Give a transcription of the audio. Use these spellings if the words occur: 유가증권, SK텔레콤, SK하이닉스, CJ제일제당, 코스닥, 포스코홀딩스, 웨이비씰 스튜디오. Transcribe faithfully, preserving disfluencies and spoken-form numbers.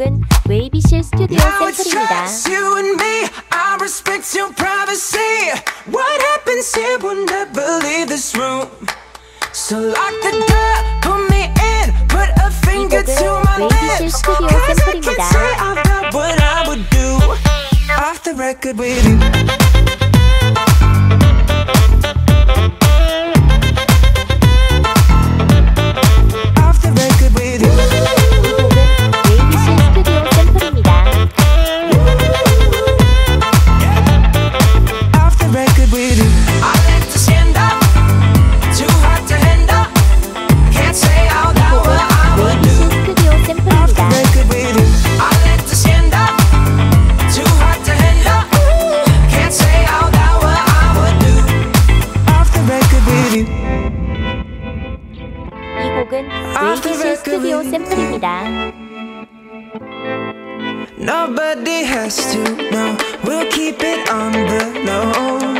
곡은 웨이비씰 스튜디오 샘플입니다. 이 곡은 웨이비씰 스튜디오 샘플입니다. 웨이비씰 스튜디오 샘플입니다. Nobody has to know. We'll keep it on the low.